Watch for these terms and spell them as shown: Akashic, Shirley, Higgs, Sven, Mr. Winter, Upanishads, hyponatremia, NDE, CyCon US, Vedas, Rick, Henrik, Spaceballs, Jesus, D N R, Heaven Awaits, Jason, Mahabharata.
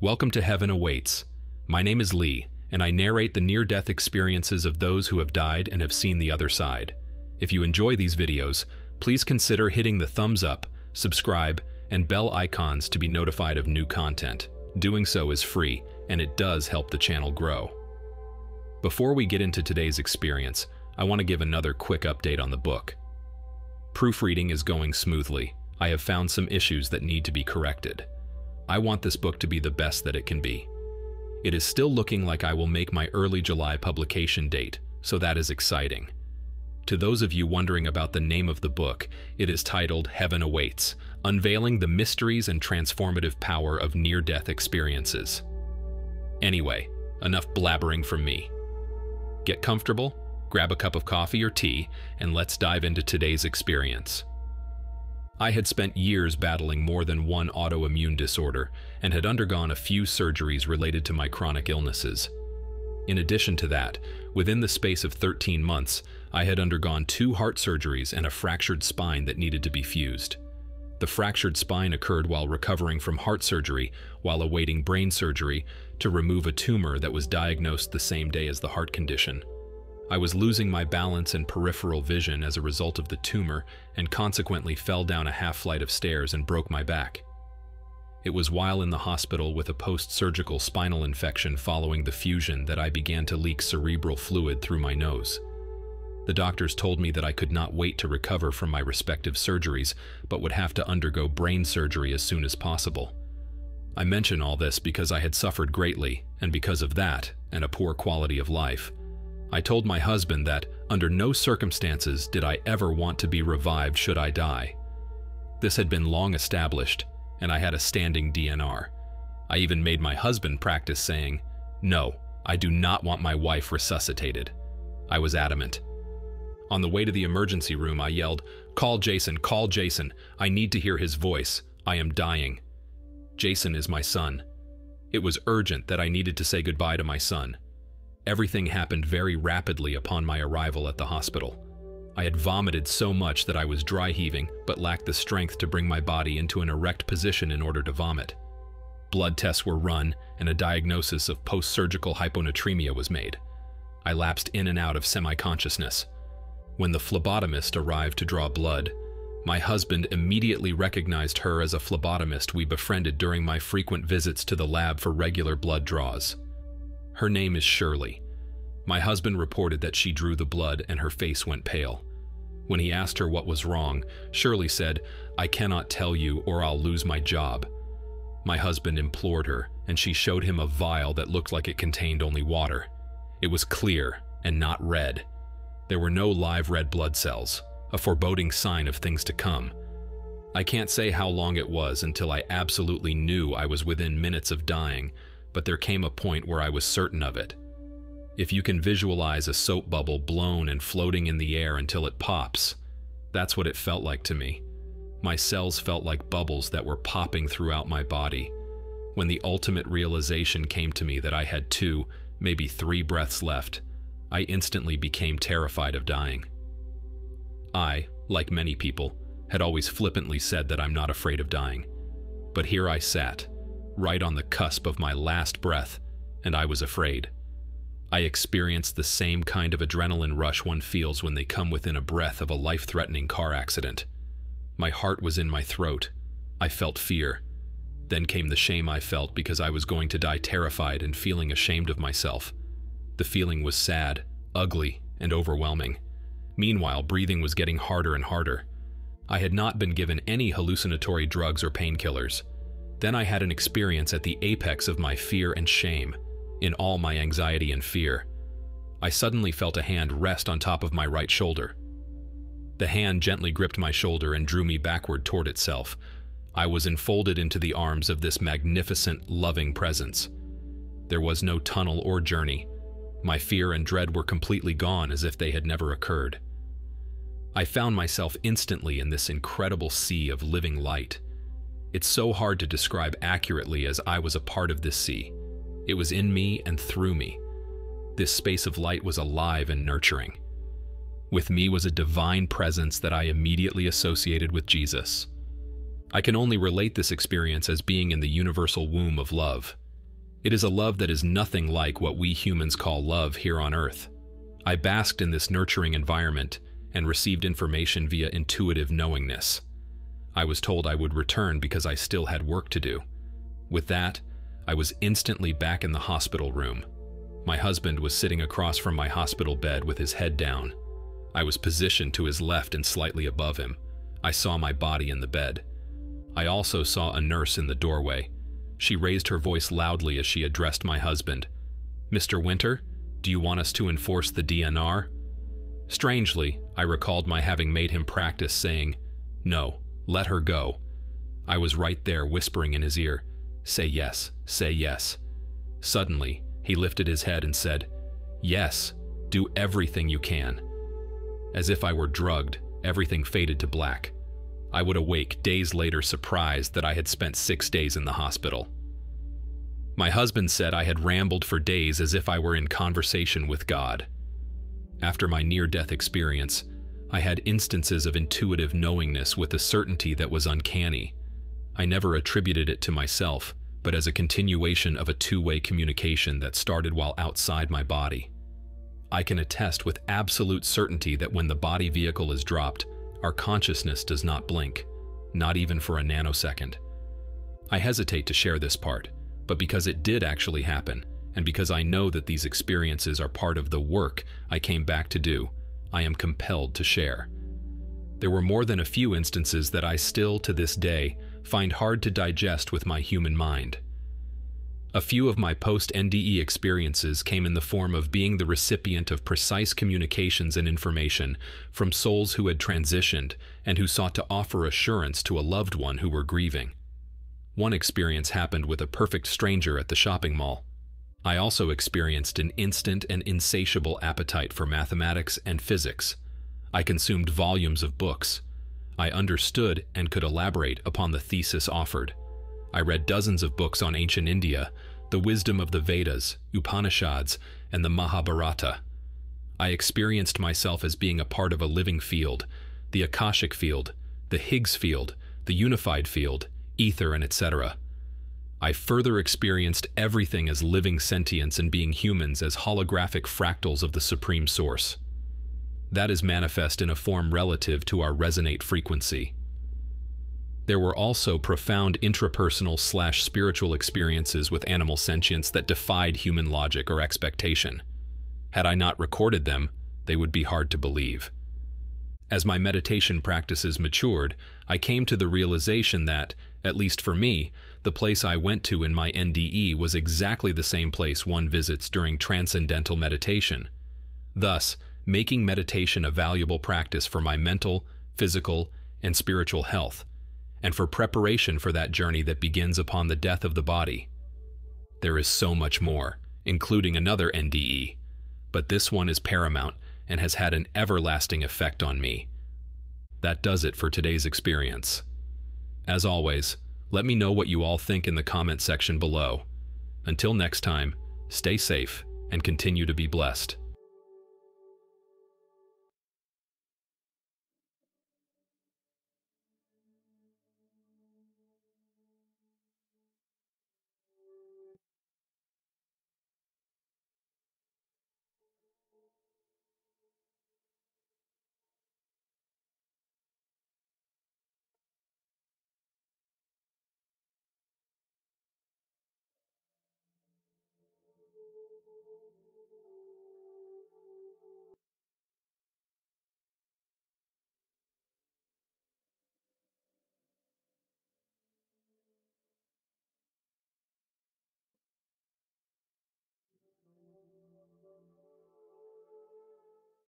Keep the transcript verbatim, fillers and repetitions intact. Welcome to Heaven Awaits. My name is Lee, and I narrate the near-death experiences of those who have died and have seen the other side. If you enjoy these videos, please consider hitting the thumbs up, subscribe, and bell icons to be notified of new content. Doing so is free, and it does help the channel grow. Before we get into today's experience, I want to give another quick update on the book. Proofreading is going smoothly. I have found some issues that need to be corrected. I want this book to be the best that it can be. It is still looking like I will make my early July publication date, so that is exciting. To those of you wondering about the name of the book, it is titled Heaven Awaits, Unveiling the Mysteries and Transformative Power of Near-Death Experiences. Anyway, enough blabbering from me. Get comfortable, grab a cup of coffee or tea, and let's dive into today's experience. I had spent years battling more than one autoimmune disorder and had undergone a few surgeries related to my chronic illnesses. In addition to that, within the space of thirteen months, I had undergone two heart surgeries and a fractured spine that needed to be fused. The fractured spine occurred while recovering from heart surgery while awaiting brain surgery to remove a tumor that was diagnosed the same day as the heart condition. I was losing my balance and peripheral vision as a result of the tumor and consequently fell down a half flight of stairs and broke my back. It was while in the hospital with a post-surgical spinal infection following the fusion that I began to leak cerebral fluid through my nose. The doctors told me that I could not wait to recover from my respective surgeries, but would have to undergo brain surgery as soon as possible. I mention all this because I had suffered greatly, and because of that, and a poor quality of life, I told my husband that, under no circumstances did I ever want to be revived should I die. This had been long established, and I had a standing D N R. I even made my husband practice saying, "No, I do not want my wife resuscitated." I was adamant. On the way to the emergency room, I yelled, "Call Jason, call Jason. I need to hear his voice. I am dying." Jason is my son. It was urgent that I needed to say goodbye to my son. Everything happened very rapidly upon my arrival at the hospital. I had vomited so much that I was dry heaving, but lacked the strength to bring my body into an erect position in order to vomit. Blood tests were run, and a diagnosis of post-surgical hyponatremia was made. I lapsed in and out of semi-consciousness. When the phlebotomist arrived to draw blood, my husband immediately recognized her as a phlebotomist we befriended during my frequent visits to the lab for regular blood draws. Her name is Shirley. My husband reported that she drew the blood and her face went pale. When he asked her what was wrong, Shirley said, "I cannot tell you or I'll lose my job." My husband implored her, and she showed him a vial that looked like it contained only water. It was clear and not red. There were no live red blood cells, a foreboding sign of things to come. I can't say how long it was until I absolutely knew I was within minutes of dying, but there came a point where I was certain of it. If you can visualize a soap bubble blown and floating in the air until it pops, that's what it felt like to me. My cells felt like bubbles that were popping throughout my body. When the ultimate realization came to me that I had two, maybe three breaths left, I instantly became terrified of dying. I, like many people, had always flippantly said that I'm not afraid of dying. But here I sat, right on the cusp of my last breath, and I was afraid. I experienced the same kind of adrenaline rush one feels when they come within a breath of a life-threatening car accident. My heart was in my throat. I felt fear. Then came the shame I felt because I was going to die terrified and feeling ashamed of myself. The feeling was sad, ugly, and overwhelming. Meanwhile, breathing was getting harder and harder. I had not been given any hallucinatory drugs or painkillers. Then I had an experience at the apex of my fear and shame, in all my anxiety and fear. I suddenly felt a hand rest on top of my right shoulder. The hand gently gripped my shoulder and drew me backward toward itself. I was enfolded into the arms of this magnificent, loving presence. There was no tunnel or journey. My fear and dread were completely gone as if they had never occurred. I found myself instantly in this incredible sea of living light. It's so hard to describe accurately as I was a part of this sea. It was in me and through me. This space of light was alive and nurturing. With me was a divine presence that I immediately associated with Jesus. I can only relate this experience as being in the universal womb of love. It is a love that is nothing like what we humans call love here on Earth. I basked in this nurturing environment and received information via intuitive knowingness. I was told I would return because I still had work to do. With that, I was instantly back in the hospital room. My husband was sitting across from my hospital bed with his head down. I was positioned to his left and slightly above him. I saw my body in the bed. I also saw a nurse in the doorway. She raised her voice loudly as she addressed my husband. "Mister Winter, do you want us to enforce the D N R?" Strangely, I recalled my having made him practice saying, "No, let her go." I was right there whispering in his ear, "Say yes, say yes." Suddenly, he lifted his head and said, "Yes, do everything you can." As if I were drugged, everything faded to black. I would awake days later surprised that I had spent six days in the hospital. My husband said I had rambled for days as if I were in conversation with God. After my near-death experience, I had instances of intuitive knowingness with a certainty that was uncanny. I never attributed it to myself, but as a continuation of a two-way communication that started while outside my body. I can attest with absolute certainty that when the body vehicle is dropped, our consciousness does not blink, not even for a nanosecond. I hesitate to share this part, but because it did actually happen, and because I know that these experiences are part of the work I came back to do, I am compelled to share. There were more than a few instances that I still, to this day, find hard to digest with my human mind. A few of my post-N D E experiences came in the form of being the recipient of precise communications and information from souls who had transitioned and who sought to offer assurance to a loved one who were grieving. One experience happened with a perfect stranger at the shopping mall. I also experienced an instant and insatiable appetite for mathematics and physics. I consumed volumes of books. I understood and could elaborate upon the thesis offered. I read dozens of books on ancient India, the wisdom of the Vedas, Upanishads, and the Mahabharata. I experienced myself as being a part of a living field, the Akashic field, the Higgs field, the unified field, ether, and et cetera. I further experienced everything as living sentience and being humans as holographic fractals of the Supreme Source. That is manifest in a form relative to our resonate frequency. There were also profound intrapersonal slash spiritual experiences with animal sentience that defied human logic or expectation. Had I not recorded them, they would be hard to believe. As my meditation practices matured, I came to the realization that, at least for me, the place I went to in my N D E was exactly the same place one visits during transcendental meditation. Thus, making meditation a valuable practice for my mental, physical, and spiritual health, and for preparation for that journey that begins upon the death of the body. There is so much more, including another N D E, but this one is paramount and has had an everlasting effect on me. That does it for today's experience. As always, let me know what you all think in the comment section below. Until next time, stay safe and continue to be blessed.